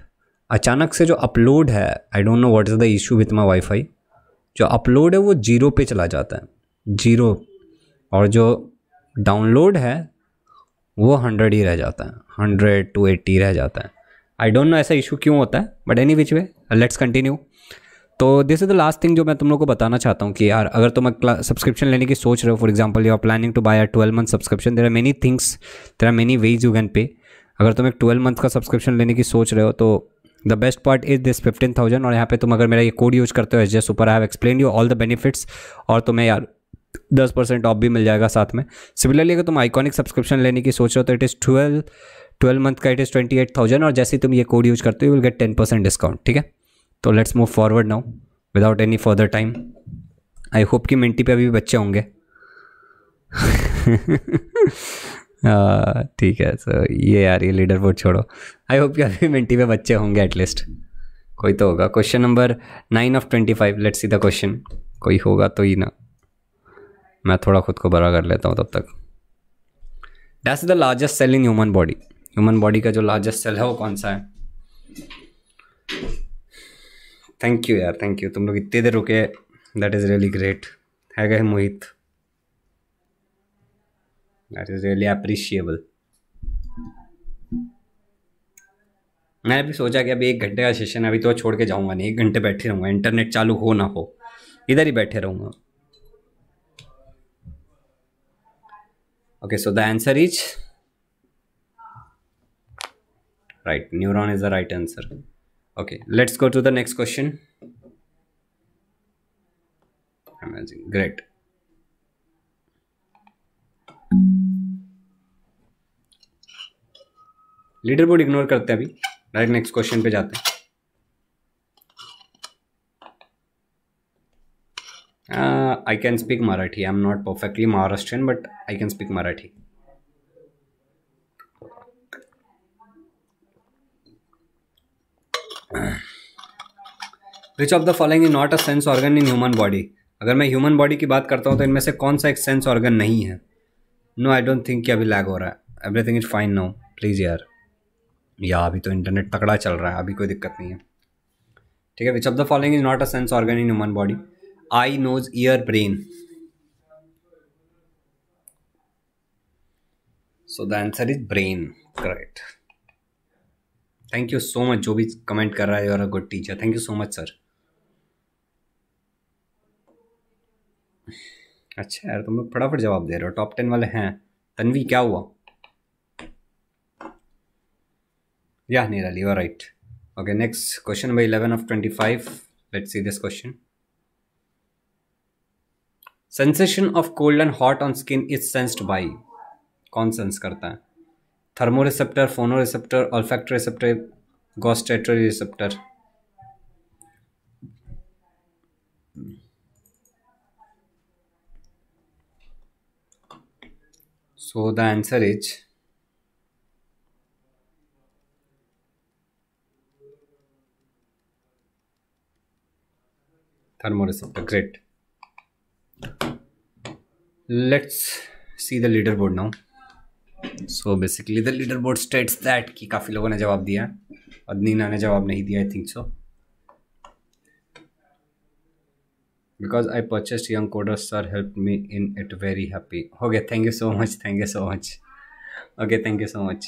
अचानक से जो अपलोड है, I don't know what is the issue with my wifi, जो अपलोड है वो 0 पे चला जाता है, 0, और जो डाउनलोड है वो 100 ही रह जाता है, 100-280 रह जाता है. आई डोंट नो ऐसा इशू क्यों होता है, but any which way let's continue. तो this is the last thing जो मैं तुम लोग को बताना चाहता हूँ कि यार अगर तुम सब्सक्रिप्शन लेने की सोच रहे हो, for example you are planning to buy a 12 month subscription, there are many things, there are many ways you can pay. अगर तुम एक 12 मंथ का सब्सक्रिप्शन लेने की सोच रहे हो तो the best part is this 15,000. और यहाँ पे तुम अगर मेरा ये कोड यूज करते हो SJS super, I have explain you all the benefits, और तुम्हें यार 10% ऑफ भी मिल जाएगा साथ में. सिमिलरली अगर तुम आइकॉनिक सब्सक्रिप्शन लेने की सोच रहे हो तो इट इज़ 12 मंथ का इट इज़ 28,000, और जैसे ही तुम ये कोड यूज करते हो यू विल गेट 10% डिस्काउंट, ठीक है. तो let's move forward now without any further time. I hope कि मेंटी पे अभी भी बच्चे होंगे, ठीक है. सो ये यार ये लीडर बोर्ड छोड़ो, आई होप कि अभी मेंटी पे बच्चे होंगे, एटलीस्ट कोई तो होगा. Question number 9 of 25, let's see the question. कोई होगा तो ही ना, मैं थोड़ा खुद को बड़ा कर लेता हूँ तब तक. That's the largest cell in human body. Human body का जो लार्जेस्ट सेल है वो कौन सा है? थैंक यू यार, थैंक यू, तुम लोग इतने देर रुके, that is really great. Hi Mohit, that is really appreciable. मैंने भी सोचा कि अभी 1 घंटे का सेशन, अभी तो छोड़ के जाऊंगा नहीं, 1 घंटे बैठे रहूंगा, इंटरनेट चालू हो ना हो इधर ही बैठे रहूंगा. Okay, so the answer is right, neuron is the right answer. Okay, let's go to the next question. Amazing, great. Leader board ignore करते हैं अभी, डायरेक्ट नेक्स्ट क्वेश्चन पे जाते हैं। I can speak Marathi, I am not perfectly Maharashtrian but I can speak Marathi. Which of the following is not a sense organ in human body? अगर मैं human body की बात करता हूँ तो इनमें से कौन सा एक सेंस ऑर्गन नहीं है? नो आई डोंट थिंक कि अभी लैग हो रहा है, everything is fine now. Please यार, या अभी तो इंटरनेट तगड़ा चल रहा है, अभी कोई दिक्कत नहीं है, ठीक है। Which of the following is not a sense organ in human body? Eye, nose, ear, brain. So the answer is brain, correct. Thank you so much, जो भी कमेंट कर रहा है, you are a good teacher. Thank you so much sir. अच्छा यार, तुम लोग फटाफट जवाब दे रहे हो, टॉप 10 वाले हैं। तन्वी, क्या हुआ? या Nirali, you are right. Okay, next question number 11 of 25। Let's see this question. Sensation of cold and hot on skin is sensed by, कौन सेंस करता है? Thermoreceptor, phonoreceptor, olfactory receptor, gustatory receptor. So the answer is thermoreceptor. Great. Let's see the leaderboard now. So basically the leaderboard states that कि काफी लोगों ने जवाब दिया, अदनीना ने जवाब नहीं दिया। I think so because I purchased Young Coders, sir helped me in it, very happy। Okay, thank you so much, thank you so much। Okay, thank you so much।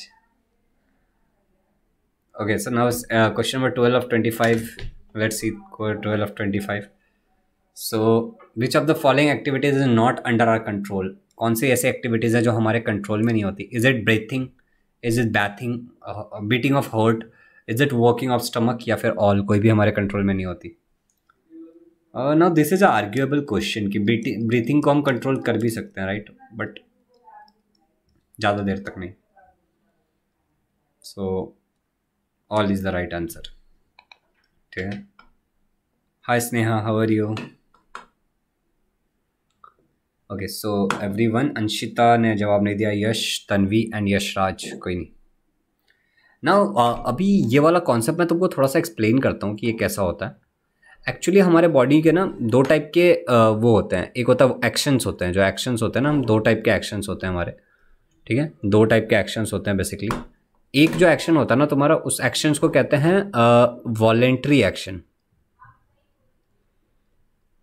Okay, so now question number 12 of 25। Let's see 12 of 25। So which of the following activities is not under our control? कौन सी ऐसी activities हैं जो हमारे control में नहीं होती? Is it breathing, is it bathing, beating of heart, is it working of stomach, या फिर all? कोई भी हमारे control में नहीं होती। Now this is a arguable question कि ब्रीथिंग को हम कंट्रोल कर भी सकते हैं, राइट, बट ज़्यादा देर तक नहीं। So all is the right answer, ठीक है। Hi Sneha, how are you? Okay, so everyone. Anshita ने जवाब नहीं दिया, यश, तन्वी एंड यशराज, कोई नहीं। नाउ अभी ये वाला कॉन्सेप्ट मैं तुमको थोड़ा सा एक्सप्लेन करता हूँ कि ये कैसा होता है। एक्चुअली हमारे बॉडी के ना दो टाइप के वो होते हैं, एक होता है एक्शंस होते हैं, जो एक्शंस होते हैं ना, हम दो टाइप के एक्शंस होते हैं हमारे, ठीक है। दो टाइप के एक्शंस होते हैं बेसिकली। एक जो एक्शन होता है ना तुम्हारा, उस एक्शंस को कहते हैं वॉलेंट्री एक्शन,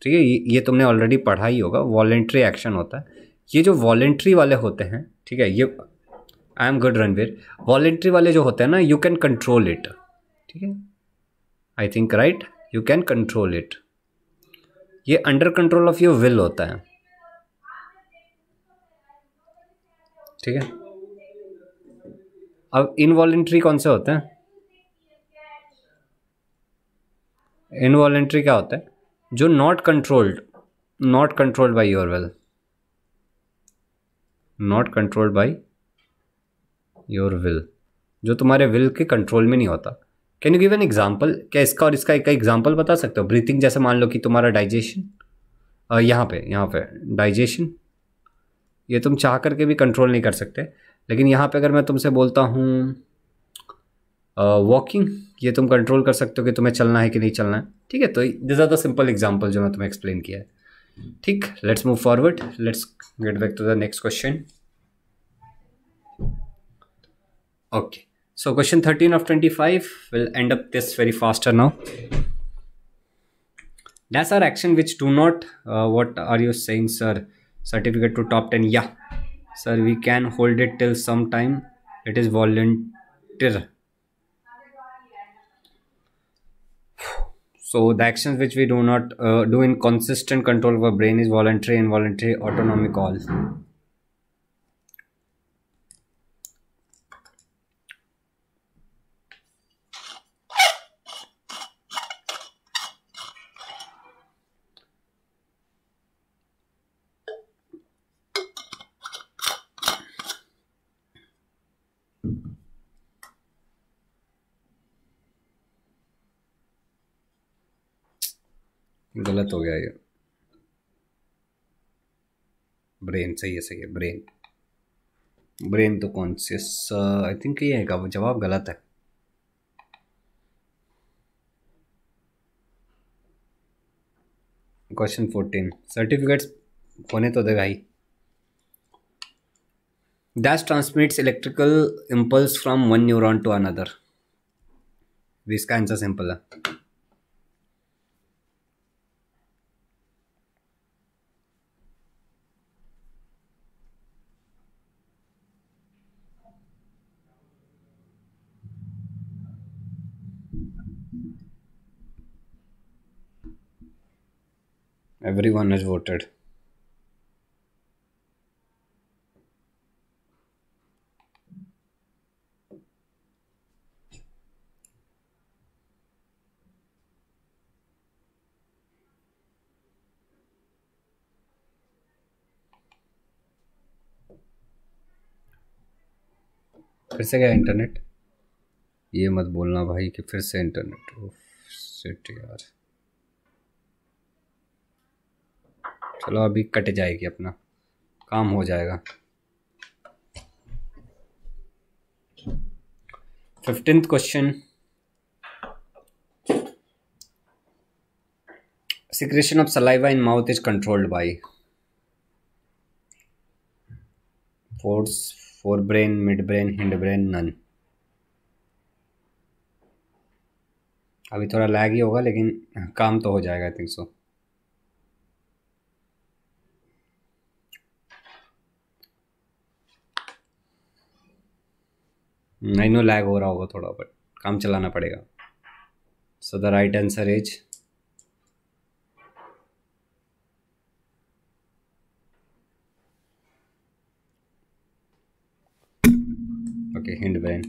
ठीक है। ये तुमने ऑलरेडी पढ़ा ही होगा, वॉलेंट्री एक्शन होता है। ये जो वॉलेंट्री वाले होते हैं, ठीक है, ये I am good Ranveer. Voluntary वाले जो होते हैं ना, यू कैन कंट्रोल इट, ठीक है, I think right, you can control it. ये under control of your will होता है, ठीक है। अब इनवॉलेंट्री कौन से होते हैं? इनवॉलेंट्री क्या होता है? जो not controlled by your will, not controlled by your will, जो तुम्हारे विल के कंट्रोल में नहीं होता। Can you give an example? क्या इसका और इसका एक एग्जाम्पल बता सकते हो? ब्रीथिंग जैसे मान लो कि तुम्हारा डाइजेशन, यहाँ पे डाइजेशन, ये तुम चाह करके भी कंट्रोल नहीं कर सकते। लेकिन यहाँ पे अगर मैं तुमसे बोलता हूँ वॉकिंग, ये तुम कंट्रोल कर सकते हो कि तुम्हें चलना है कि नहीं चलना है, ठीक है। तो this are the simple example जो मैं तुम्हें एक्सप्लेन किया है, ठीक। Let's move forward, let's get back to the next question. Okay, so question 13 of 25 will end up this very faster now. That's our action which do not what are you saying sir, certificate to top 10? Yeah sir, we can hold it till some time, it is volunteer. So the actions which we do not do in consistent control of our brain is voluntary, involuntary, autonomic, all. गलत हो गया ये। Brain सही है, सही है। Brain brain तो conscious I think ये है का जवाब गलत है। क्वेश्चन 14 सर्टिफिकेट्स होने तो दे भाई। Dash transmits electrical impulse from one neuron to another. इसका आंसर सिंपल है। Everyone has voted. फिर से क्या इंटरनेट? ये मत बोलना भाई कि फिर से इंटरनेट। उफ शिट यार, चलो अभी कट जाएगी, अपना काम हो जाएगा। 15th question secretion of saliva in mouth is controlled by force, forebrain, midbrain, hindbrain, none। अभी थोड़ा लैग ही होगा लेकिन काम तो हो जाएगा I think so. I know lag हो रहा होगा थोड़ा बट काम चलाना पड़ेगा। So the right answer is okay hindbrain.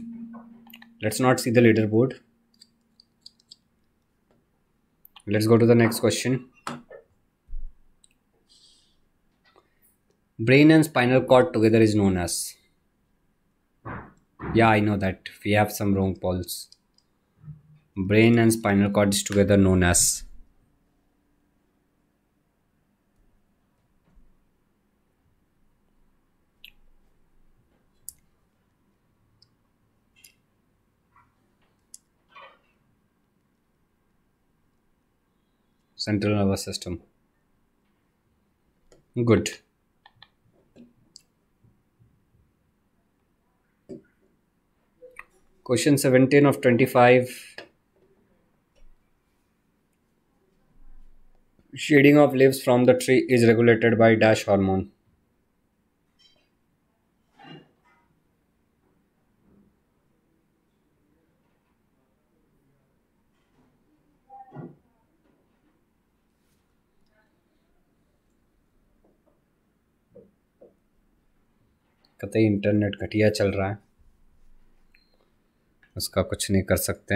Let's not see the leader board, let's go to the next question. Brain and spinal cord together is known as. Yeah, I know that we have some wrong polls. Brain and spinal cord is together known as. Central nervous system. Good. Question 17 of 25. Shading of leaves from the tree is regulated by dash hormone. कतई internet घटिया चल रहा है, उसका कुछ नहीं कर सकते।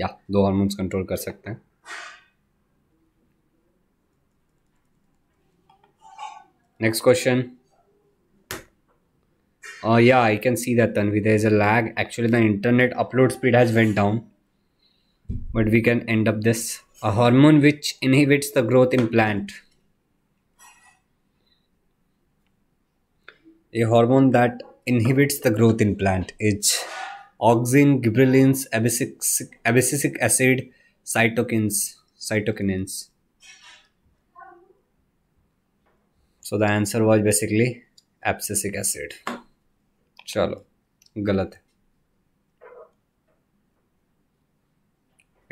या दो हार्मोन्स कंट्रोल कर सकते हैं। Next question. Yeah, I can see that Tanvi, there is a lag. Actually, the internet upload speed has went down. But we can end up this. A hormone which inhibits the growth in plant. A hormone that inhibits the growth in plant is auxin, gibberellins, abscisic acid, cytokinins. So the answer was basically abscisic acid. चलो गलत है।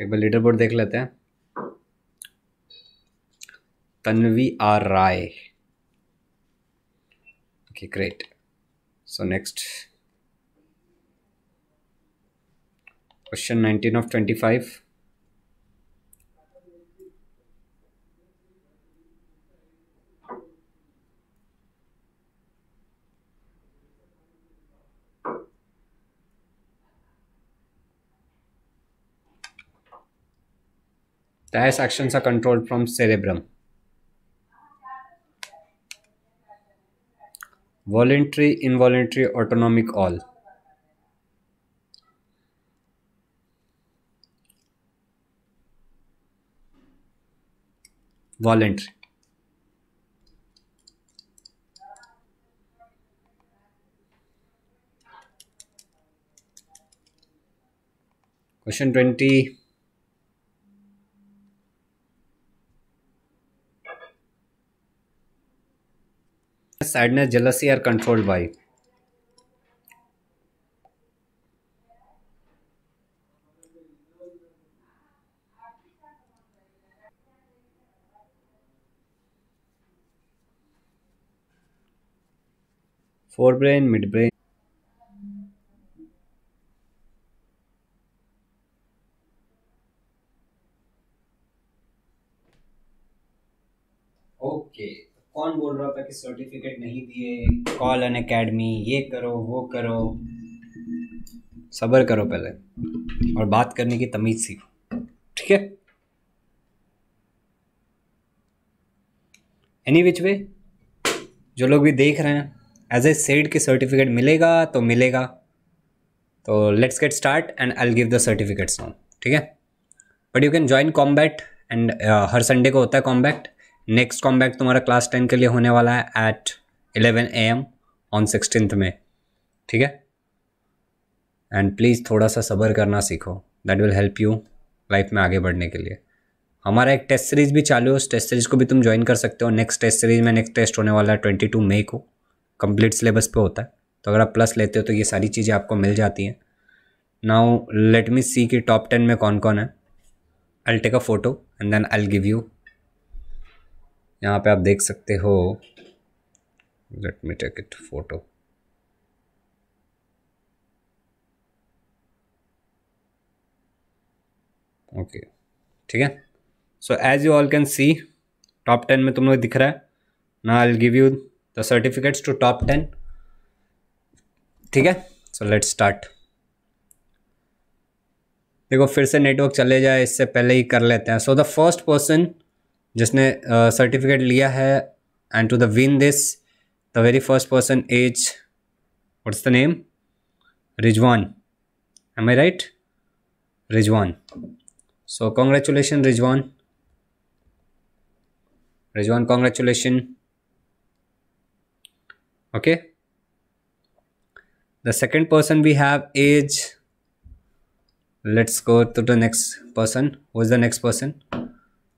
एक बार leader board देख लेते हैं। Tanvi R Rai. Okay great. So next question 19 of 25। The S actions are controlled from cerebrum. Voluntary, involuntary, autonomic, all. Voluntary. Question 20. Sadness, jealousy are controlled by forebrain, midbrain. Okay. कौन बोल रहा था कि सर्टिफिकेट नहीं दिए, कॉल अनअकैडमी, ये करो वो करो. सब्र करो पहले और बात करने की तमीज सीखो, ठीक है. एनी विच वे, जो लोग भी देख रहे हैं, एज ए सेड कि सर्टिफिकेट मिलेगा तो मिलेगा, तो let's get start and I will give the certificates now, ठीक है. But you can join combat and हर संडे को होता है कॉम्बैट. नेक्स्ट कॉम्बैक्ट तुम्हारा क्लास 10 के लिए होने वाला है एट 11 AM ऑन 16th में, ठीक है. एंड प्लीज़ थोड़ा सा सब्र करना सीखो, that will help you life में आगे बढ़ने के लिए. हमारा एक टेस्ट सीरीज़ भी चालू है, उस टेस्ट सीरीज़ को भी तुम ज्वाइन कर सकते हो. नेक्स्ट टेस्ट सीरीज़ में नेक्स्ट टेस्ट होने वाला है 22 मई को, कंप्लीट सिलेबस पे होता है. तो अगर आप प्लस लेते हो तो ये सारी चीज़ें आपको मिल जाती हैं. नाउ लेट मी सी कि टॉप 10 में कौन कौन है. I will take a photo and then I will give you. यहाँ पे आप देख सकते हो, let me take it photo. Okay, ठीक है. So as you all can see, top 10 में तुम लोग दिख रहा है ना. I will give you the certificates to top 10, ठीक है. So let's start. देखो फिर से नेटवर्क चले जाए इससे पहले ही कर लेते हैं. सो द फर्स्ट पर्सन जिसने सर्टिफिकेट लिया है and to the win this, the very first person is, what's the name, Rizwan. Am I right? Rizwan. So congratulations, Rizwan. Congratulations. Okay. The second person we have is, let's go to the next person. Who is the next person?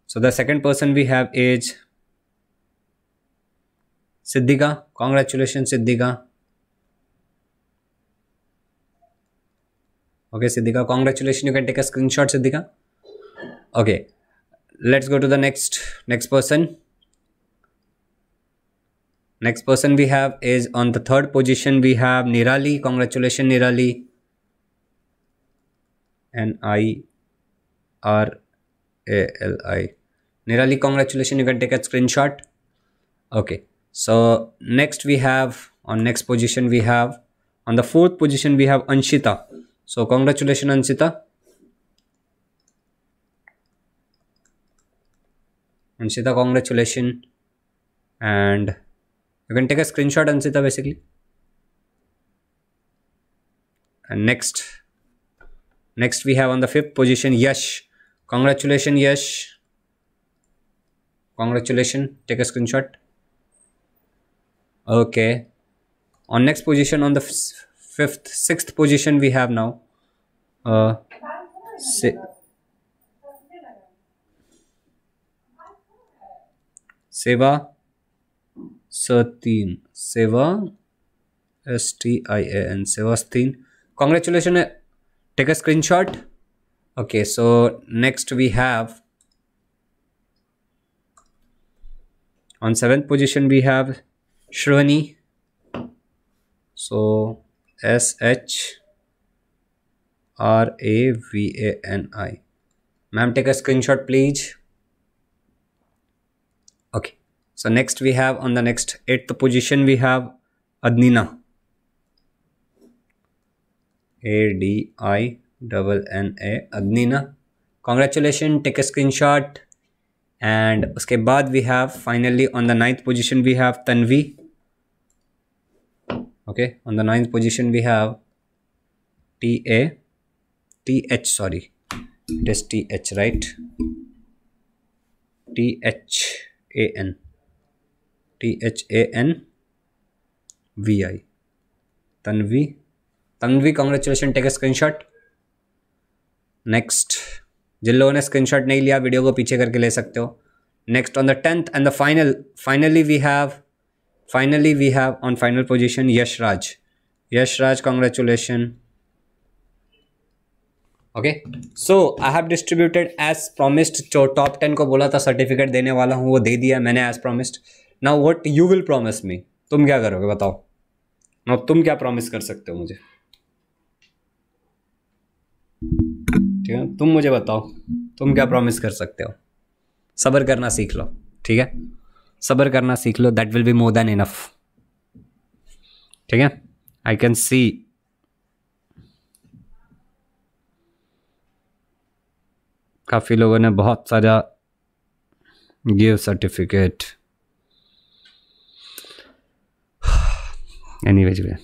So the second person we have is Siddhika. Congratulations, Siddhika. Okay, Siddhika, congratulations. You can take a screenshot, Siddhika. Okay, let's go to the next person. Next person we have is on the third position. We have Nirali. Congratulations, Nirali. Nirali. Nirali, congratulations, you can take a screenshot. Okay, so next we have, on next position we have, on the fourth position we have Anshita. So congratulations, Anshita. Anshita, congratulations. And you can take a screenshot, Anshita, basically. And next we have on the fifth position Yash. Congratulations, Yash. Congratulations, take a screenshot. Okay, on next position, on the sixth position we have now Seva Satin. Seva Stian. Seva Satin. Congratulations, take a screenshot. Okay, so next we have, on 7th position we have Shravani. So SHRAVANI. Ma'am, take a screenshot please. Okay, so next we have, on the next 8th position we have Adnina. ADINNA, Adnina. Congratulations, take a screenshot. And उसके बाद we have finally on the 9th position we have Tanvi. Okay, on the 9th position we have T H A N V I. Tanvi. Tanvi, congratulations, take a screenshot. Next. जिन लोगों ने screenshot नहीं लिया video को पीछे करके ले सकते हो. Next on the 10th and the finally we have on final position Yashraj, congratulation. Okay, so I have distributed as promised. जो टॉप 10 को बोला था सर्टिफिकेट देने वाला हूँ वो दे दिया मैंने as promised. Now what you will promise me, तुम क्या करोगे बताओ. नाउ तुम क्या प्रॉमिस कर सकते हो मुझे, ठीक है? तुम मुझे बताओ तुम क्या प्रॉमिस कर सकते हो. सब्र करना सीख लो, ठीक है? सब्र करना सीख लो, that will be more than enough, ठीक है? आई कैन सी काफ़ी लोगों ने बहुत सारा give certificate. Anyways way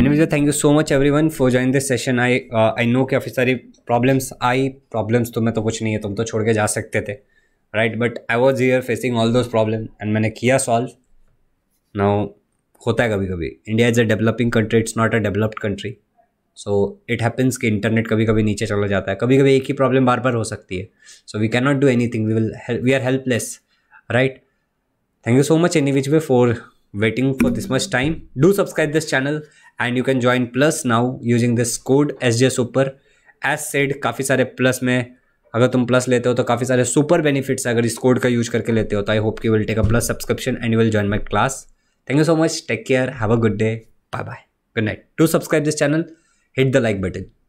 Anyway, thank you so much everyone for joining this session. I know कि काफ़ी सारी प्रॉब्लम्स आई. प्रॉब्लम्स तुम्हें तो कुछ नहीं है, तुम तो छोड़ के जा सकते थे, right? But I was here facing all those problem and मैंने किया सॉल्व. नाउ होता है कभी कभी. India is a developing country, it's not a developed country, so it happens कि इंटरनेट कभी कभी नीचे चला जाता है, कभी कभी एक ही प्रॉब्लम बार बार हो सकती है. So we can not do anything, we are helpless, right? Thank you so much any which way for waiting for this much time. Do subscribe this channel and you can join plus now using this code SJS super. As said, काफ़ी सारे plus में अगर तुम plus लेते हो तो काफ़ी सारे सुपर बेनिफिट्स अगर इस कोड का यूज करके लेते हो. तो आई होप कि will take a plus subscription and will join my class. Thank you so much, take care, have a good day, bye bye, good night. Do subscribe this channel, hit the like button.